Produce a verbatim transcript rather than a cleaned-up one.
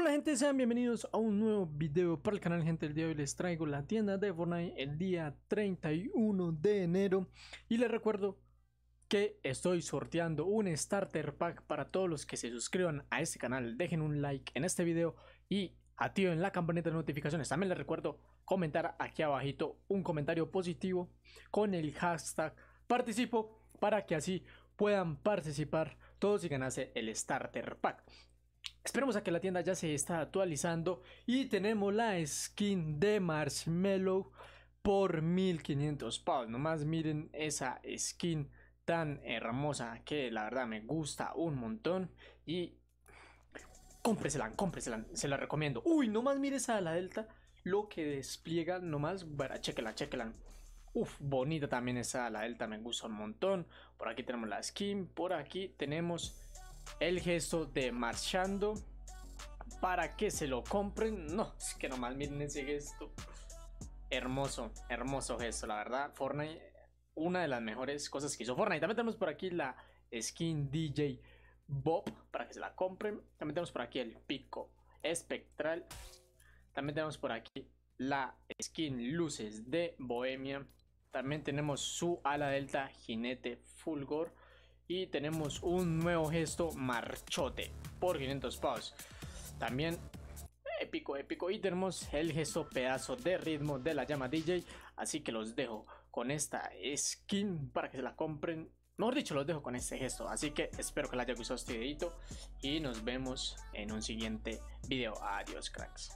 Hola gente, sean bienvenidos a un nuevo video para el canal. Gente, el día de hoy les traigo la tienda de Fortnite el día treinta y uno de enero. Y les recuerdo que estoy sorteando un starter pack para todos los que se suscriban a este canal. Dejen un like en este video y activen la campanita de notificaciones. También les recuerdo comentar aquí abajito un comentario positivo con el hashtag participo, para que así puedan participar todos y ganarse el starter pack. Esperemos a que la tienda ya se está actualizando y tenemos la skin de Marshmello por mil quinientos pavos. Nomás miren esa skin tan hermosa que la verdad me gusta un montón y cómpresela, cómpresela, se la recomiendo. Uy, nomás miren esa la delta, lo que despliega nomás, para, chequela, chequela. Uf, bonita también esa la delta, me gusta un montón. Por aquí tenemos la skin, por aquí tenemos el gesto de marchando para que se lo compren. No, es que nomás miren ese gesto. Hermoso, hermoso gesto, la verdad. Fortnite, una de las mejores cosas que hizo Fortnite. También tenemos por aquí la skin D J Bob para que se la compren. También tenemos por aquí el pico espectral. También tenemos por aquí la skin Luces de Bohemia. También tenemos su ala delta Jinete Fulgor. Y tenemos un nuevo gesto marchote por quinientos pavos. También épico, épico. Y tenemos el gesto pedazo de ritmo de la llama D J. Así que los dejo con esta skin para que se la compren. Mejor dicho, los dejo con este gesto. Así que espero que les haya gustado este videito. Y nos vemos en un siguiente video. Adiós, cracks.